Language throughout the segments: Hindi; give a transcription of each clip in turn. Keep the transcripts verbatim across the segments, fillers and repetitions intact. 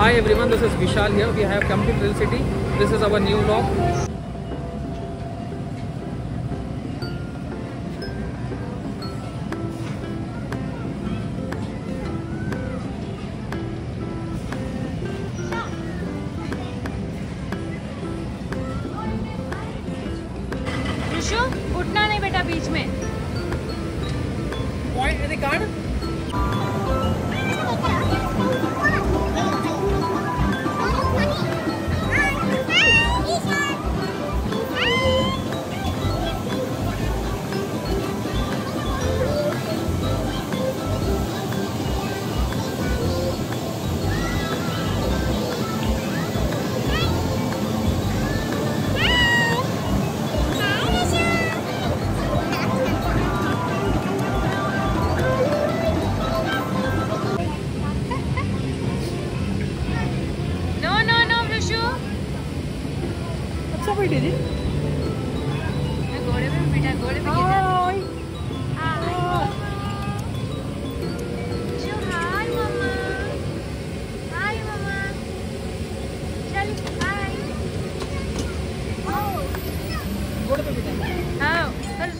Hi everyone, this is Vishal here. We have come to Thrill City. This is our new vlog. Vishu, उठना नहीं बेटा बीच में. Point record. Did it? मैं घोड़े पे बेटा घोड़े पे किधर?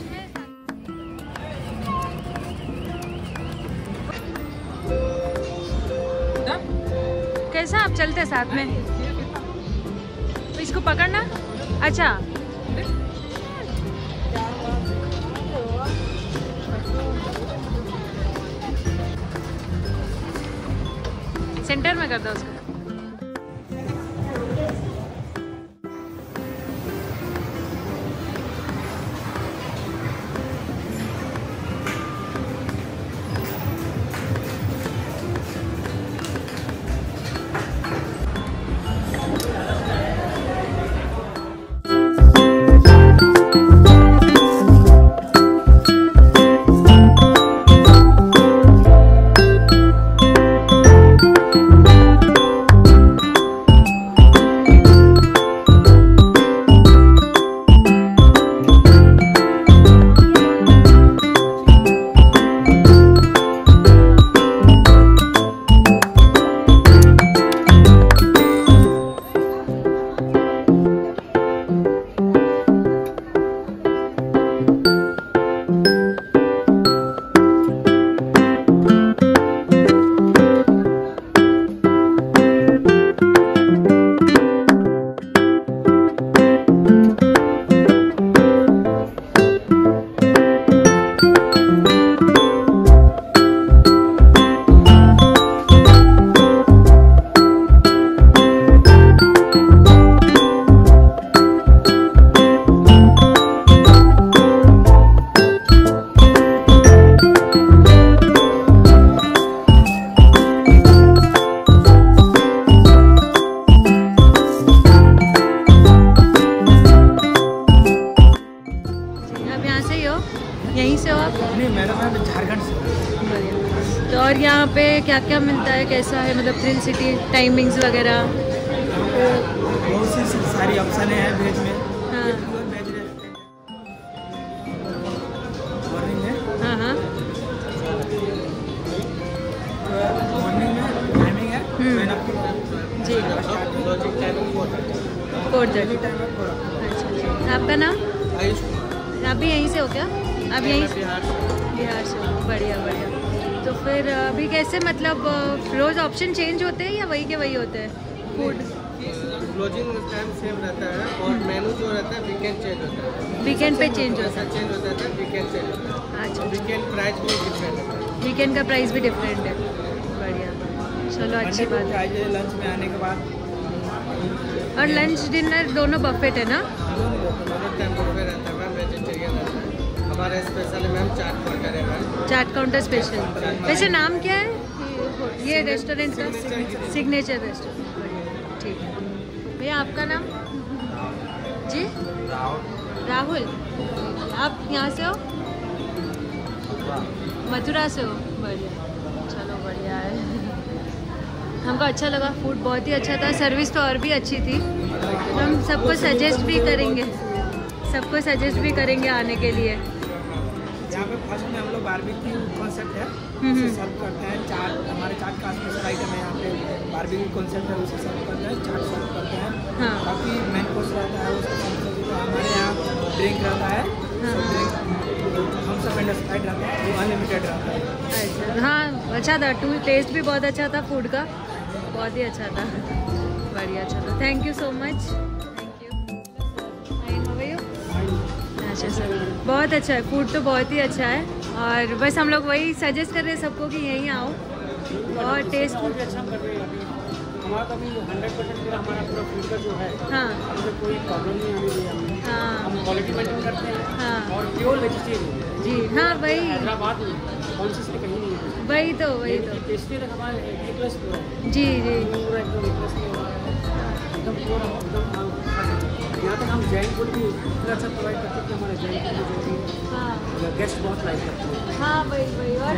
कैसा आप चलते साथ में? इसको पकड़ना. अच्छा सेंटर में कर दो उसको. यहीं से हो आप? नहीं, मैं तो झारखंड से. तो और यहाँ पे क्या क्या मिलता है, कैसा है, मतलब थ्रिल सिटी टाइमिंग्स वगैरह? बहुत सी सारी ऑप्शन है वेज में. हाँ हाँ हाँ फोर थर्टी। आपका नाम? आयुष। आप भी यहीं से हो क्या? आप यहीं से? बिहार से हो। बढ़िया बढ़िया। तो फिर अभी कैसे, मतलब रोज़ ऑप्शन चेंज होते हैं या वही के वही होते हैं? फूड क्लोजिंग टाइम सेम रहता है और मेनू जो रहता है वीकेंड चेंज होता है। वीकेंड पे चेंज होता है? चेंज होता है, वीकेंड चेंज होता है। अच्छा, वीकेंड प्राइस भी डिफरेंट है। वीकेंड का प्राइस भी डिफरेंट है। बढ़िया, चलो अच्छी बात है। लंच में आने के बाद और लंच डिनर दोनों बफेट है ना? दोनों टाइम बफेट रहता है। मैम वेजिटेरियन रहता है। हमारा स्पेशल है मैम चाट काउंटर है मैम। Chaat counter special. वैसे नाम क्या है ये रेस्टोरेंट का? Signature restaurant. ठीक है भैया, आपका नाम? जी राहुल। आप यहाँ से हो? मथुरा से हो। बढ़िया, चलो बढ़िया है। हमको अच्छा लगा, फूड बहुत ही अच्छा था, सर्विस तो और भी अच्छी थी। हम सबको सजेस्ट भी करेंगे, सबको सजेस्ट भी करेंगे आने के लिए। यहाँ पे फर्स्ट में हम लोग बारबेक्यू कॉन्सेप्ट है उसे सर्व करते हैं। चाट हमारे चाट का स्पेशल आइटम है। यहाँ पे बारबेक्यू कॉन्सेप्ट है, उसे सर्व करते हैं। चाट सर्व करते हैं। काफ़ी मेन कोर्स रहता है। उसके हमारे यहाँ ड्रिंक रहता है, हम सब इंडस्ट्राइड रहता है, अनलिमिटेड रहता है। हाँ अच्छा था, टू टेस्ट भी बहुत अच्छा था फूड का, बहुत ही अच्छा था। बढ़िया, चलो thank you so much. Thank you. अच्छा सर, बहुत अच्छा है फूड तो, बहुत ही अच्छा है। और बस हम लोग वही सजेस्ट कर रहे हैं सबको कि यहीं आओ। और टेस्ट भी अच्छा कर रहे हैं अभी हमारा, तो अभी हंड्रेड परसेंट हमारा पूरा फूड का जो है। हाँ, हमसे कोई प्रॉब्लम नहीं होनी चाहिए। हाँ, हम क्वालिटी मेंटेन करते हैं। हाँ, और प्योर वेजिटेरियन। जी हाँ, वही हैदराबाद कॉन्शियसली कहीं नहीं है। वही तो वही तो टेस्टी रहा हमारा एक प्लस। जी जी, पूरा एकदम एक प्लस एकदम पूरा एकदम। यहाँ तक हम जैन फूड भी इतना अच्छा प्रोवाइड करते हैं कि हमारे जैन फूड। हाँ, गेस्ट बहुत लाइक करते हैं। हाँ वही वही। और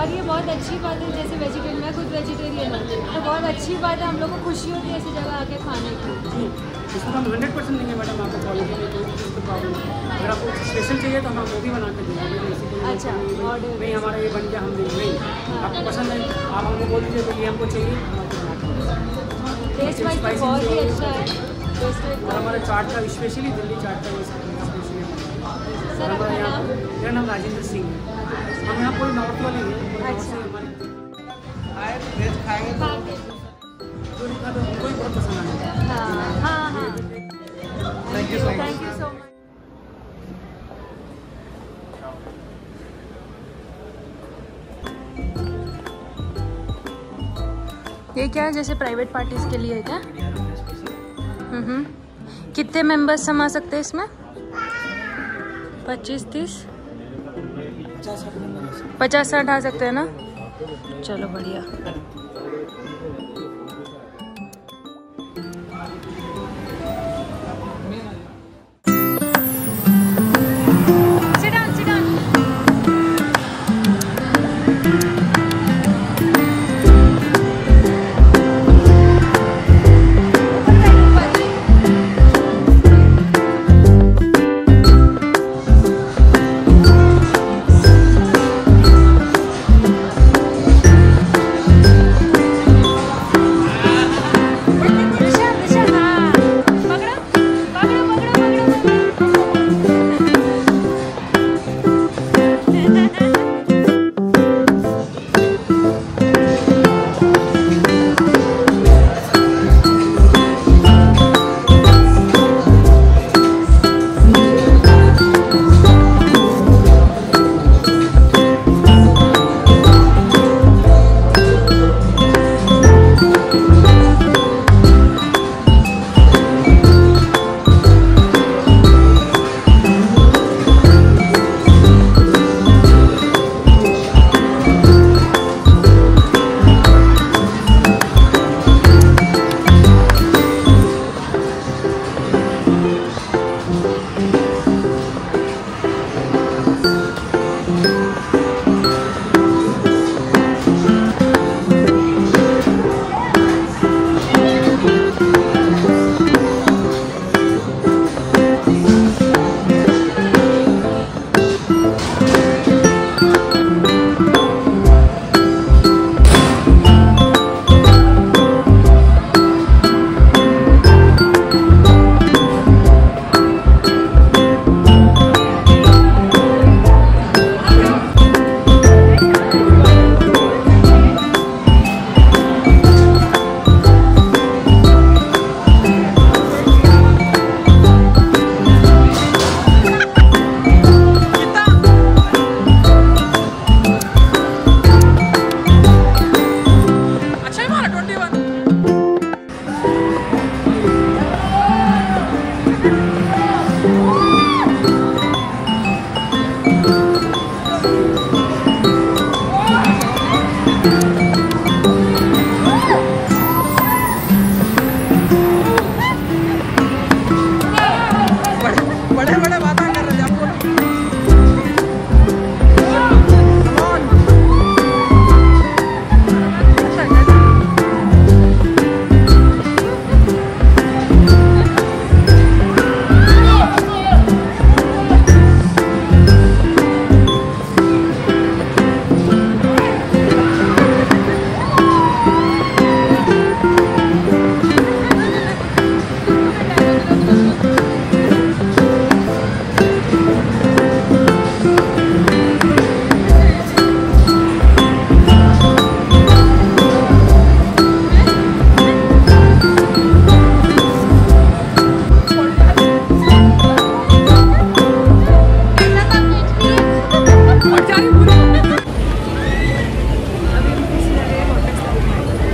और ये बहुत अच्छी बात है, जैसे वेजिटेरियन, मैं खुद वेजिटेरियन हूँ तो बहुत अच्छी बात है। हम लोग को खुशी होती है ऐसी जगह आके खाने की। इसको हम हंड्रेड परसेंट देंगे मैडम, आपको क्वालिटी में कोई भी चीज़ की प्रॉब्लम है। अगर आपको स्पेशल चाहिए तो हम वो भी बना कर देंगे। अच्छा, ऑर्डर नहीं हमारा ये बन गया, हम देंगे। नहीं आपको पसंद है आप हमको बोल दीजिए, बोलिए हमको चाहिए। टेस्ट वाइज बहुत ही अच्छा है। हमारा चाट का स्पेशली दिल्ली चाट का स्पेशली सर। आपका नाम? मेरा नाम राजेंद्र सिंह है। हम यहाँ कोई नॉर्थ वाले नहीं आए, वेज खाएंगे तो कोई बहुत पसंद आएगा। हाँ हाँ हाँ, thank you thank you so much. ये क्या है, जैसे प्राइवेट पार्टीज के लिए है क्या? हम्म, कितने मेंबर्स समा सकते हैं इसमें? पच्चीस तीस, पचास साठ आ सकते हैं ना? चलो बढ़िया।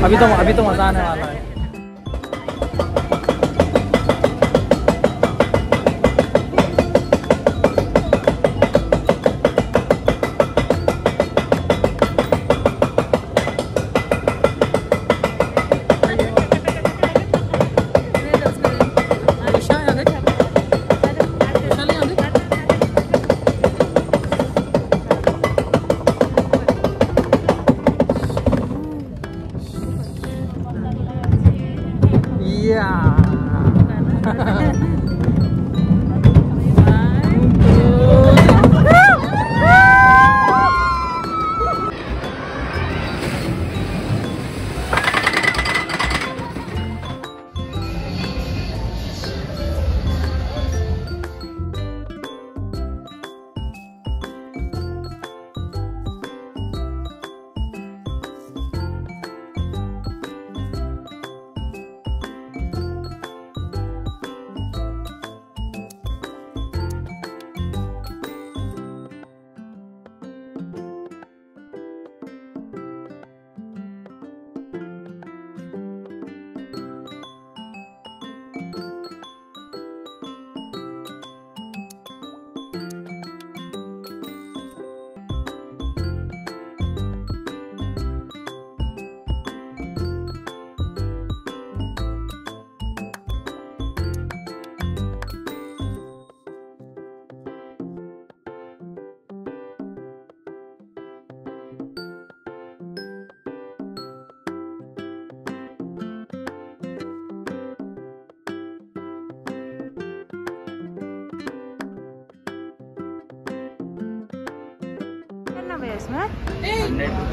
अभी तो अभी तो मजा आने वाला है।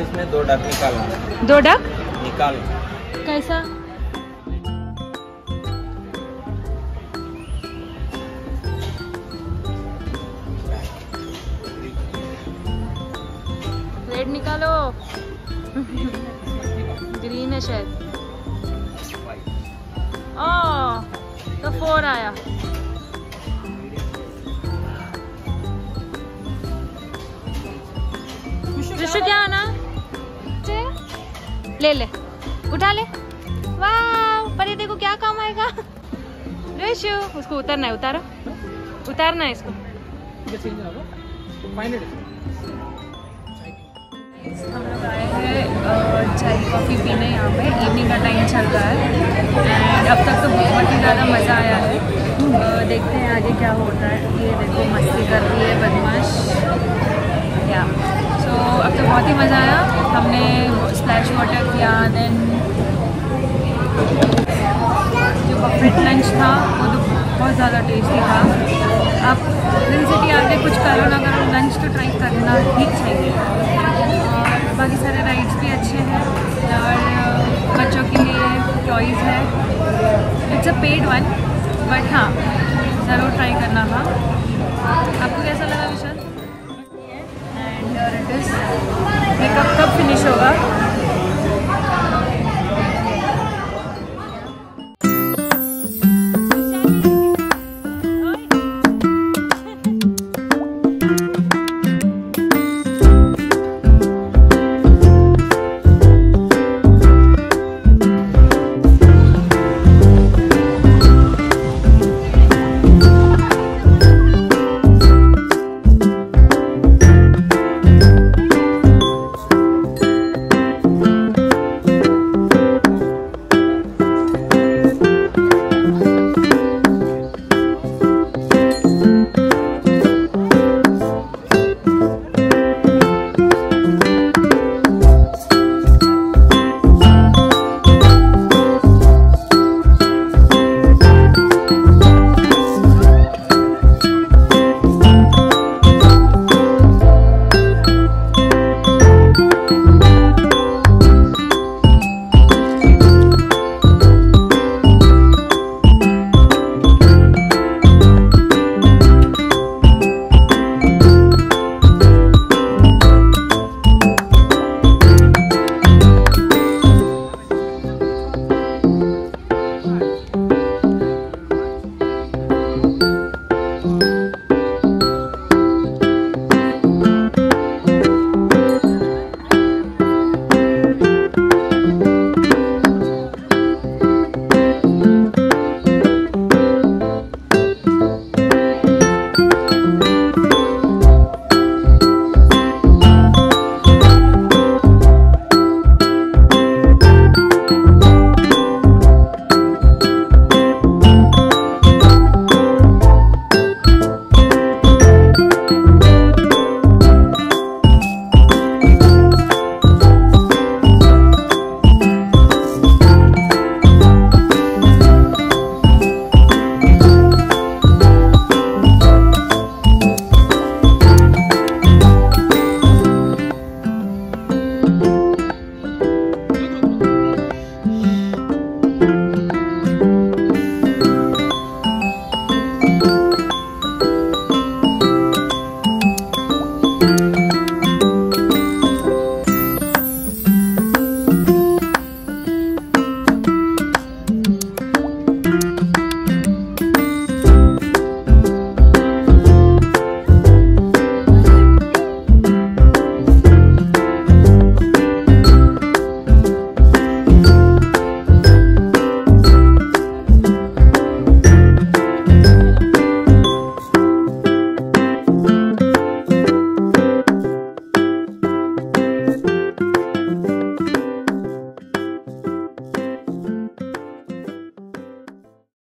इसमें दो डक निकाल दो डक निकाल कैसा रेड निकालो ग्रीन है शायद ओ तो फोर आया विशु क्या आना ले ले उठा ले वाह परी देखो क्या काम आएगा विशु उसको उतारना है उतारो उतारना है इसको हम लोग आए हैं चाय कॉफ़ी पीने यहाँ पे इवनिंग का टाइम चल रहा है एंड अब तक तो बहुत ही ज़्यादा मज़ा आया है देखते हैं आगे क्या होता है ये देखो मस्ती कर रही है बदमाश या तो अब तो बहुत ही मज़ा आया हमने स्प्लैश वाटर किया देन जो बफेट लंच था वो तो बहुत ज़्यादा टेस्टी था। अब थ्रिल सिटी आके कुछ करो ना करो लंच तो ट्राई करना ही चाहिए और बाकी सारे राइड्स भी अच्छे हैं और बच्चों के लिए टॉयज़ है it's a paid one but हाँ ज़रूर ट्राई करना था। आपको कैसा लगा विशाल? मेकअप कब फिनिश होगा?